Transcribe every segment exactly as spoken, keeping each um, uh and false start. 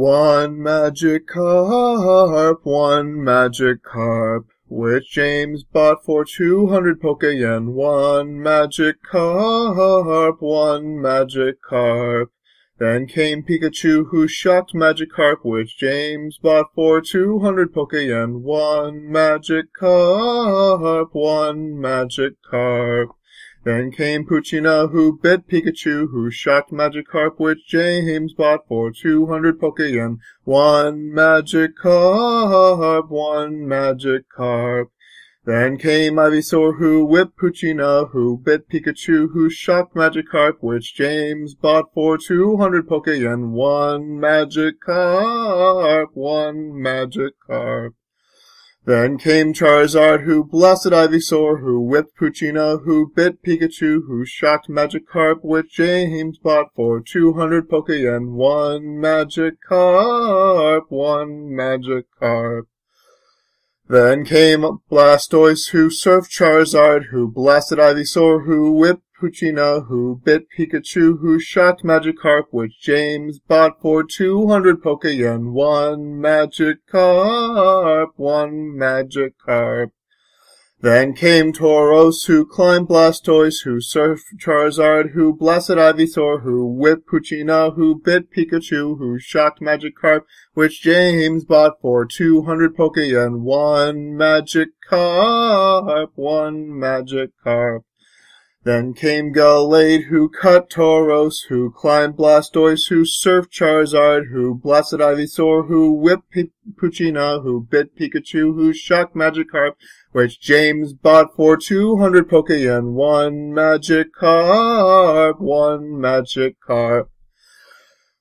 One Magikarp, one Magikarp, which James bought for two hundred Pokeyen. One Magikarp, one Magikarp. Then came Pikachu, who shocked Magikarp, which James bought for two hundred Pokeyen. One Magikarp, one Magikarp. Then came Puccina, who bit Pikachu, who shocked Magikarp, which James bought for two hundred Pokeyen. One Magikarp, one Magikarp. Then came Ivysaur, who whipped Puccina, who bit Pikachu, who shocked Magikarp, which James bought for two hundred Pokeyen. One Magikarp, one Magikarp. Then came Charizard, who blasted Ivysaur, who whipped Puccina, who bit Pikachu, who shocked Magikarp, which James bought for two hundred Pokeyen. One Magikarp, one Magikarp. Then came Blastoise, who surfed Charizard, who blasted Ivysaur, who whipped Puccina, who bit Pikachu, who shocked Magikarp, which James bought for two hundred Pokeyen. One Magikarp, one Magikarp. Then came Tauros, who climbed Blastoise, who surfed Charizard, who blasted Ivysaur, who whipped Puccina, who bit Pikachu, who shocked Magikarp, which James bought for two hundred Pokeyen. One Magikarp, one Magikarp. Then came Gallade, who cut Tauros, who climbed Blastoise, who surfed Charizard, who blasted Ivysaur, who whipped P Puccina, who bit Pikachu, who shocked Magikarp, which James bought for two hundred Pokeyen. One Magikarp, one Magikarp.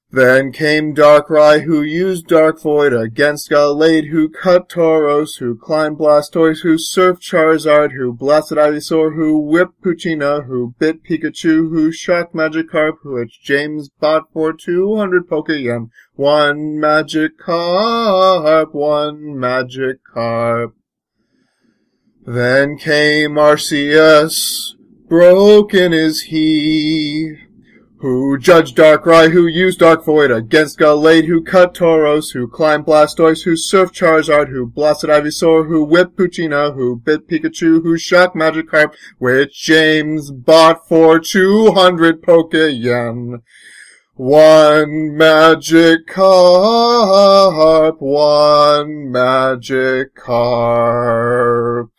Then came Darkrai, who used Dark Void against Gallade, who cut Tauros, who climbed Blastoise, who surfed Charizard, who blasted Ivysaur, who whipped Puccina, who bit Pikachu, who shocked Magikarp, which James bought for two hundred Pokeyen. One Magikarp, one Magikarp. Then came Arceus, broken is he, who judged Darkrai, who used Dark Void against Gallade, who cut Tauros, who climbed Blastoise, who surfed Charizard, who blasted Ivysaur, who whipped Puccina, who bit Pikachu, who shocked Magikarp, which James bought for two hundred Pokeyen. One Magikarp, one Magikarp.